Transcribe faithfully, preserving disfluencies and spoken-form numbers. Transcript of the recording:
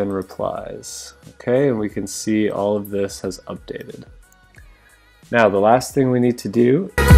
seven replies. Okay, and we can see all of this has updated. Now the last thing we need to do